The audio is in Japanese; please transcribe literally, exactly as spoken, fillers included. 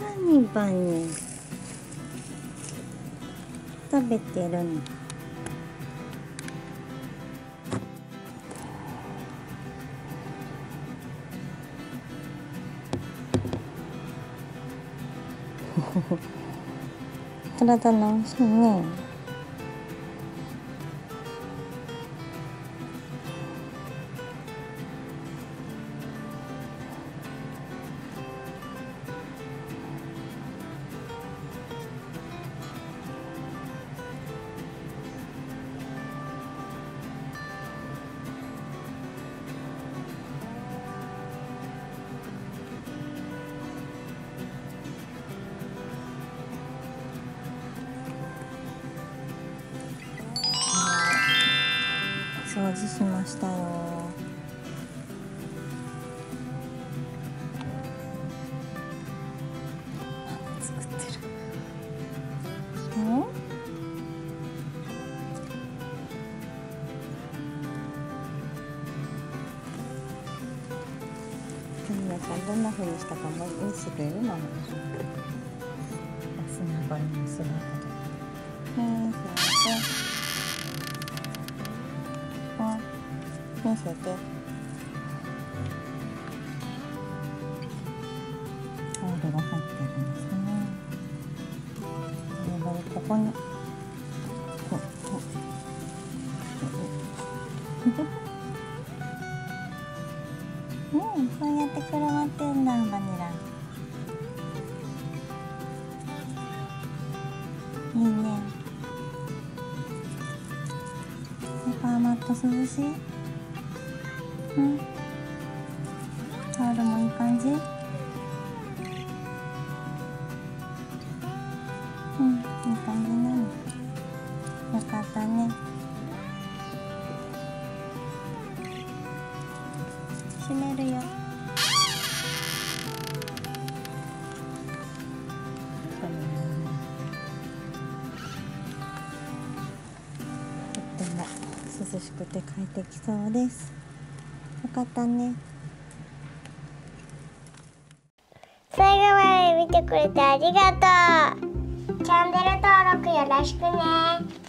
何バニー食べてるの。体直しね。掃除しましたよ。作ってる。ん？みなちゃんどんな風にしたか見せてくれるママ。砂場に砂場で。うん。見せて。タオルが入ってるんですね。ここに。うん、そうやってくるまってんだ、バニラ。いいね。ソファーマット涼しい。うん、タオルもいい感じ。うん、いい感じなの。よかったね。閉めるよ。とっても涼しくて快適そうです。よかったね。最後まで見てくれてありがとう。チャンネル登録よろしくね。